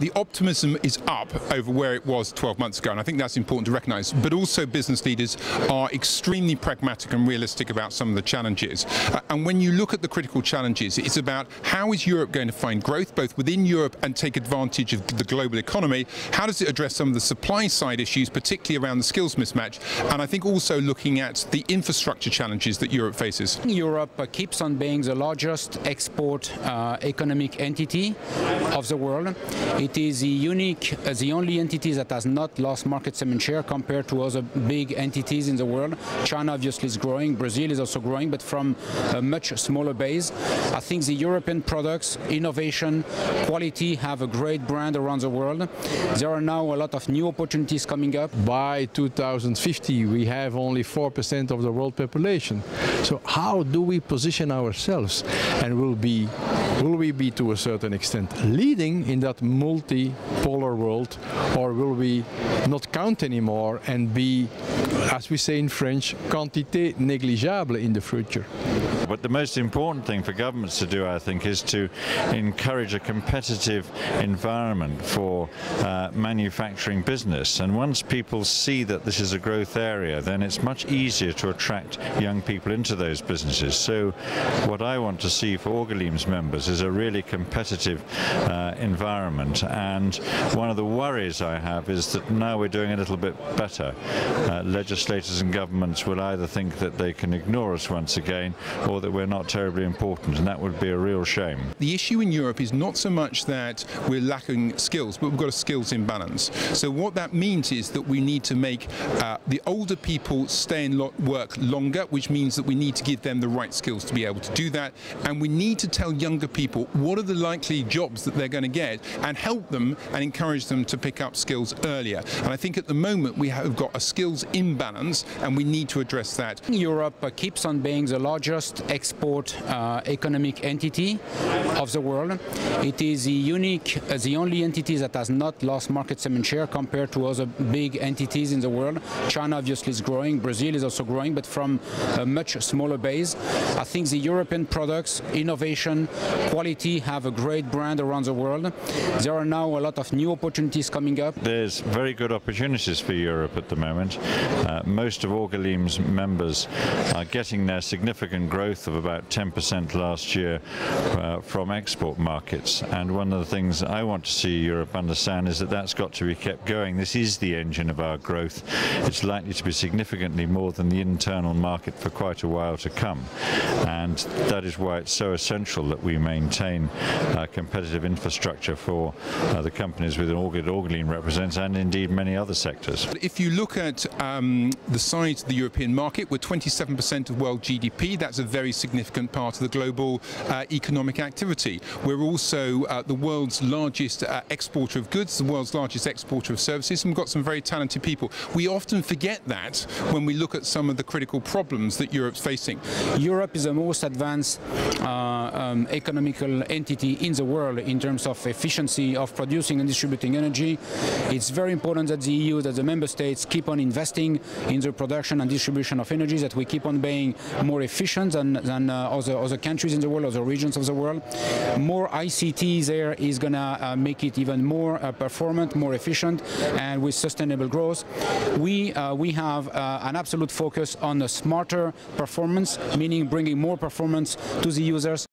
The optimism is up over where it was 12 months ago, and I think that's important to recognise. But also business leaders are extremely pragmatic and realistic about some of the challenges. And when you look at the critical challenges, it's about how is Europe going to find growth, both within Europe and take advantage of the global economy? How does it address some of the supply side issues, particularly around the skills mismatch? And I think also looking at the infrastructure challenges that Europe faces. Europe keeps on being the largest export economic entity of the world. It is the only entity that has not lost market segment share compared to other big entities in the world. China obviously is growing, Brazil is also growing, but from a much smaller base. I think the European products, innovation, quality have a great brand around the world. There are now a lot of new opportunities coming up. By 2050, we have only 4% of the world population. So how do we position ourselves? And will we be to a certain extent leading in that multipolar world, or will we not count anymore and be, as we say in French, quantité négligeable in the future? But the most important thing for governments to do, I think, is to encourage a competitive environment for manufacturing business. And once people see that this is a growth area, then it's much easier to attract young people into those businesses. So what I want to see for Orgalime's members is a really competitive environment. And one of the worries I have is that now we're doing a little bit better. Legislators and governments will either think that they can ignore us once again, or that we're not terribly important, and that would be a real shame. The issue in Europe is not so much that we're lacking skills, but we've got a skills imbalance. So what that means is that we need to make the older people stay in work longer, which means that we need to give them the right skills to be able to do that, and we need to tell younger people what are the likely jobs that they're going to get and help them and encourage them to pick up skills earlier. And I think at the moment we have got a skills imbalance, and we need to address that. Europe keeps on being the largest export economic entity of the world. It is the only entity that has not lost market segment share compared to other big entities in the world. China obviously is growing, Brazil is also growing, but from a much smaller base. I think the European products, innovation, quality have a great brand around the world. There are now a lot of new opportunities coming up. There's very good opportunities for Europe at the moment. Most of Orgalime's members are getting their significant growth of about 10% last year from export markets, and one of the things I want to see Europe understand is that that's got to be kept going. This is the engine of our growth. It's likely to be significantly more than the internal market for quite a while to come, and that is why it's so essential that we maintain competitive infrastructure for the companies within Orgalime represents, and indeed many other sectors. If you look at the size of the European market, we're 27% of world GDP. That's a very significant part of the global economic activity. We're also the world's largest exporter of goods, the world's largest exporter of services, and we've got some very talented people. We often forget that when we look at some of the critical problems that Europe's facing. Europe is the most advanced economical entity in the world in terms of efficiency of producing and distributing energy. It's very important that the EU, that the member states keep on investing in the production and distribution of energy, that we keep on being more efficient than other countries in the world, other regions of the world. More ICT there is going to make it even more performant, more efficient, and with sustainable growth. We have an absolute focus on a smarter performance, meaning bringing more performance to the users.